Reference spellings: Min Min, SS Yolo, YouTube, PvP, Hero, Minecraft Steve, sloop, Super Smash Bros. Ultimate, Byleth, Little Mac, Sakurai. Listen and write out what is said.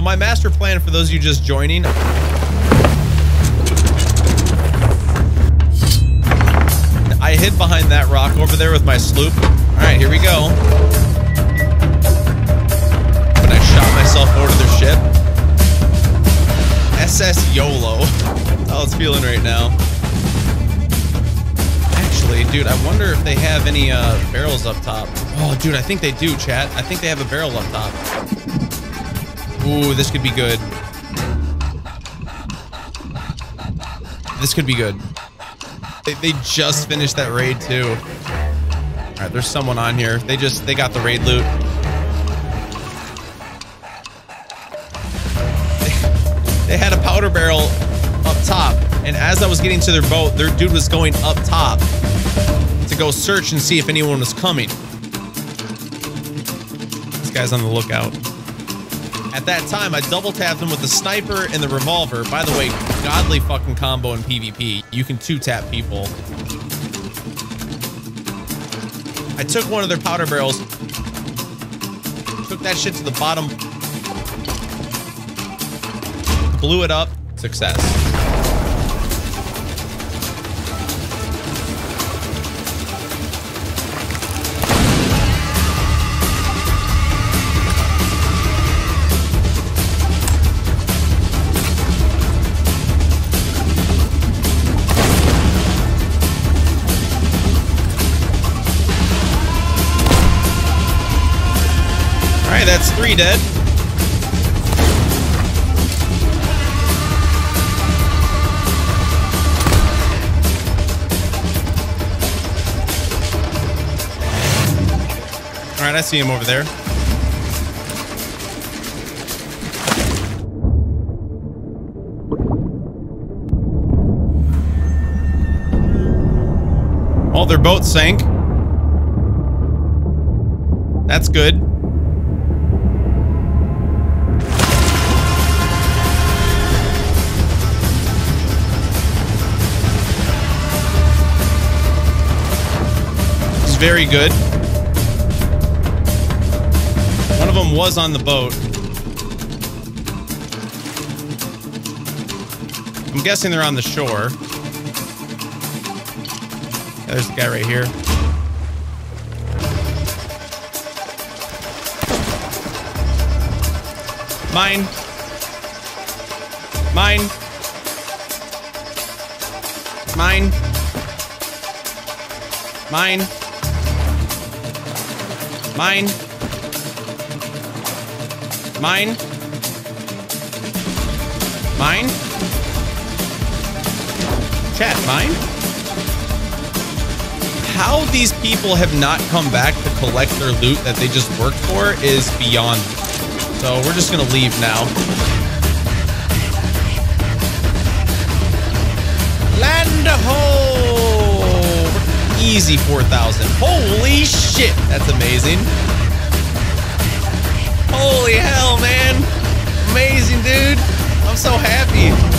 So my master plan, for those of you just joining, I hid behind that rock over there with my sloop. All right, here we go. But I shot myself over their ship. SS Yolo. That's how it's feeling right now. Actually, dude, I wonder if they have any barrels up top. Oh, dude, I think they do, chat. I think they have a barrel up top. Ooh, this could be good. This could be good. They just finished that raid, too. All right, there's someone on here. They got the raid loot. They had a powder barrel up top, and as I was getting to their boat, their dude was going up top to go search and see if anyone was coming. This guy's on the lookout. At that time, I double-tapped him with the sniper and the revolver. By the way, godly fucking combo in PvP. You can two-tap people. I took one of their powder barrels. Took that shit to the bottom. Blew it up. Success. That's three dead. All right, I see him over there. All their boats sank. That's good. Very good. One of them was on the boat. I'm guessing they're on the shore. There's the guy right here. Mine. Mine. Mine. Mine. Mine. Mine. Mine. Chat, mine? How these people have not come back to collect their loot that they just worked for is beyond me. So we're just gonna leave now. Land ho! Easy 4,000. Holy shit, that's amazing. Holy hell, man. Amazing, dude. I'm so happy.